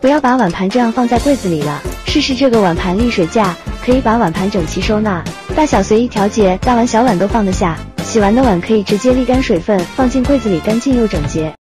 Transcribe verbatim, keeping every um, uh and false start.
不要把碗盘这样放在柜子里了，试试这个碗盘沥水架，可以把碗盘整齐收纳，大小随意调节，大碗小碗都放得下。洗完的碗可以直接沥干水分，放进柜子里，干净又整洁。